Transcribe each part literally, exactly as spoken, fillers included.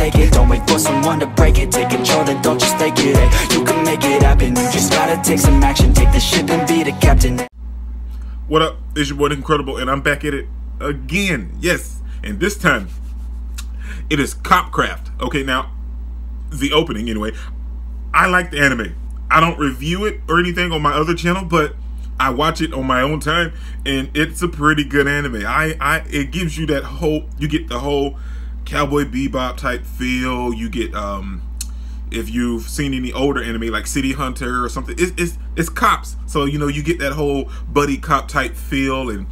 take it. Don't wait for someone to break it. Take control, then don't just take it. Hey, you can make it happen. You just gotta take some action. Take the ship and be the captain. What up? It's your boy Nickincredible, and I'm back at it again. Yes, and this time it is Cop Craft. Okay, now the opening anyway. I like the anime. I don't review it or anything on my other channel, but I watch it on my own time, and it's a pretty good anime. I, I, it gives you that whole, you get the whole Cowboy Bebop type feel. You get, um, if you've seen any older anime like City Hunter or something, it's, it's, it's cops. So, you know, you get that whole buddy cop type feel, and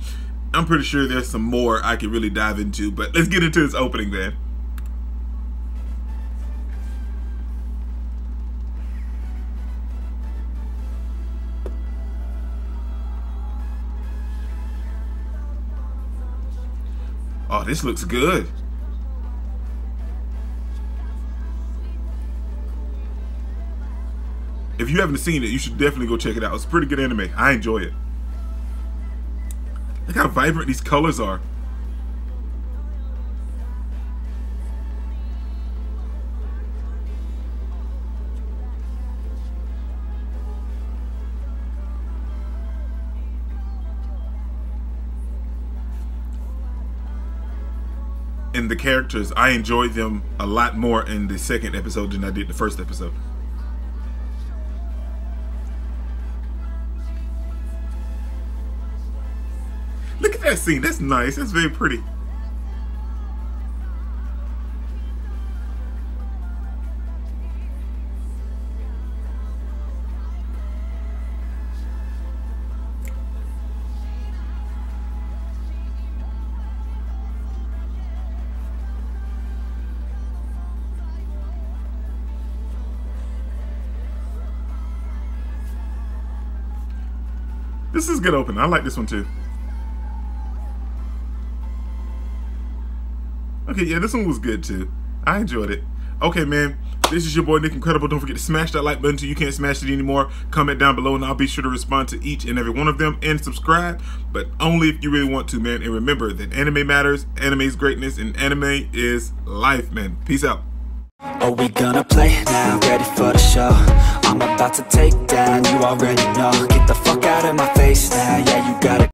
I'm pretty sure there's some more I could really dive into, but let's get into this opening, man. Oh, this looks good. If you haven't seen it, you should definitely go check it out. It's a pretty good anime. I enjoy it. Look how vibrant these colors are. And the characters, I enjoyed them a lot more in the second episode than I did the first episode. Look at that scene. That's nice. That's very pretty. This is good opening. I like this one too. Okay, yeah, this one was good too. I enjoyed it. Okay, man, this is your boy Nickincredible. Don't forget to smash that like button until you can't smash it anymore. Comment down below, and I'll be sure to respond to each and every one of them. And subscribe, but only if you really want to, man. And remember that anime matters, anime's greatness, and anime is life, man. Peace out. Are we gonna play now? Ready for the show? I'm about to take down, you already know. Get the fuck out of my face now, yeah, you gotta